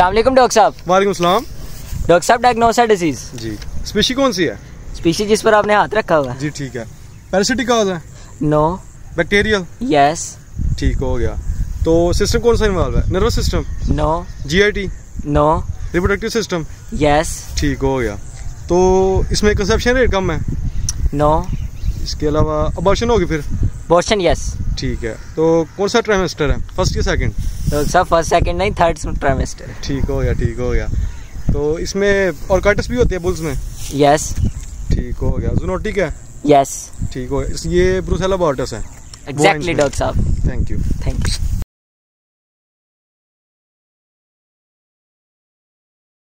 अस्सलाम वालेकुम डॉक्टर साहब। वालेकुम सलाम। डॉक्टर साहब, डायग्नोस है डिजीज जी। स्पीशी कौन सी है? स्पीशी जिस पर आपने हाथ रखा हुआ है जी। ठीक है। पैरासिटिक कॉज है? नो। बैक्टीरियल? यस। ठीक हो गया। तो सिस्टम कौन सा इन्वॉल्व है? Nervous system? No. GIT? No. Reproductive system? Yes. ठीक हो गया। तो इसमें कंसेप्शन रेट कम है? नो। इसके अलावा अबॉर्शन होगी फिर? अबॉर्शन? यस। ठीक है। तो कौन सा ट्राइमेस्टर है, फर्स्ट या सेकंड? तो सर फर्स्ट सेकंड नहीं, थर्ड ट्राइमेस्टर। ठीक हो गया, ठीक हो गया। तो इसमें ऑर्काइटिस भी होती है बुल्स में? यस। ठीक हो गया। जूनोटिक है? यस। ठीक हो गया। ये ब्रुसेला अबॉर्टस है? एग्जैक्टली डॉक्टर साहब। Thank you.